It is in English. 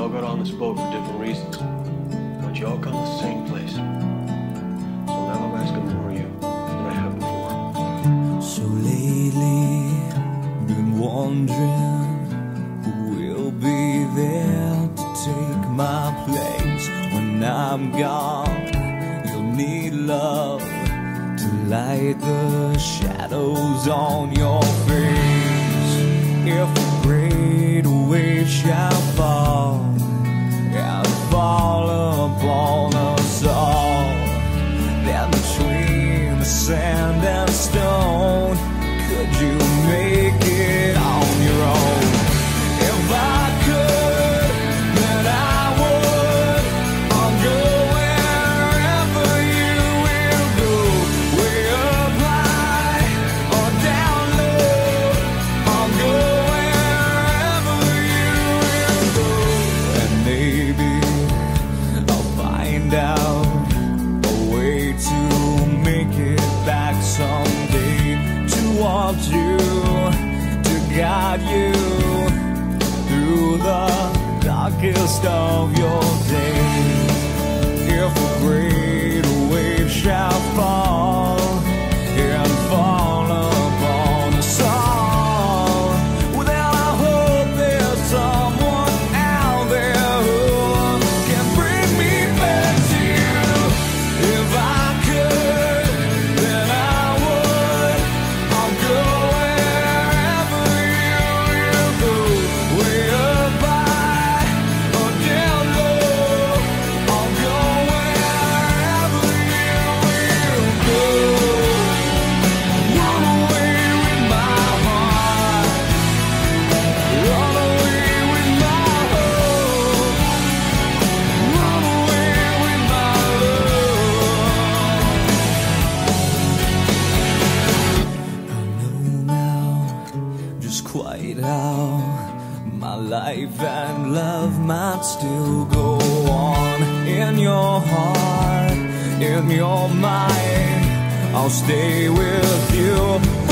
Y'all got on this boat for different reasons, but y'all come to the same place. So now I'm asking more of you than I have before. So lately, been wondering who will be there to take my place when I'm gone. You'll need love to light the shadows on your face. If a great wave shall fall, and fall upon us all, then between the sand and stone, could you make it on your own? If I could, guide you through the darkest of your days. If a great wave shall fall and fall upon us all, well, then I hope there's someone out there who can bring me back to you. If I could, quite how my life and love might still go on. In your heart, in your mind, I'll stay with you.